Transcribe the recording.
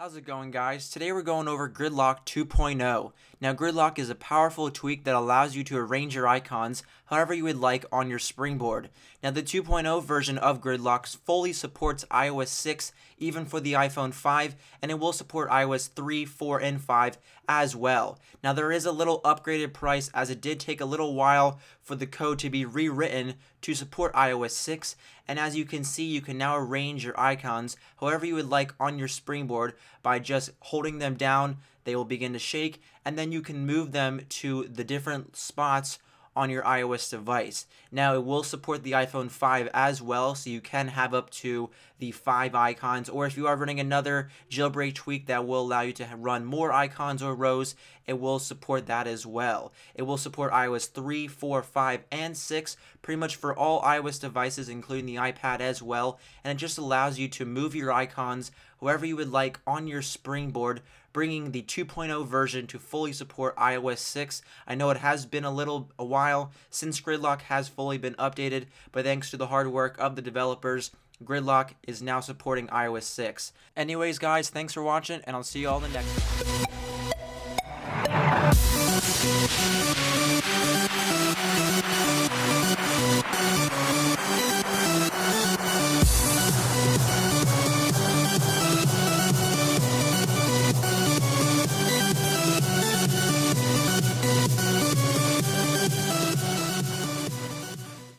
How's it going, guys? Today we're going over Gridlock 2.0. Now, Gridlock is a powerful tweak that allows you to arrange your icons however you would like on your springboard. Now, the 2.0 version of Gridlock fully supports iOS 6, even for the iPhone 5, and it will support iOS 3, 4, and 5 as well. Now, there is a little upgraded price, as it did take a little while for the code to be rewritten to support iOS 6, and as you can see, you can now arrange your icons however you would like on your springboard by just holding them down. They will begin to shake, and then you can move them to the different spots on your iOS device. Now, it will support the iPhone 5 as well, so you can have up to the 5 icons, or if you are running another jailbreak tweak that will allow you to run more icons or rows, it will support that as well. It will support iOS 3, 4, 5, and 6, pretty much for all iOS devices, including the iPad as well, and it just allows you to move your icons whoever you would like on your springboard, bringing the 2.0 version to fully support iOS 6. I know it has been a while since Gridlock has fully been updated, but thanks to the hard work of the developers, Gridlock is now supporting iOS 6. Anyways, guys, thanks for watching, and I'll see you all in the next one.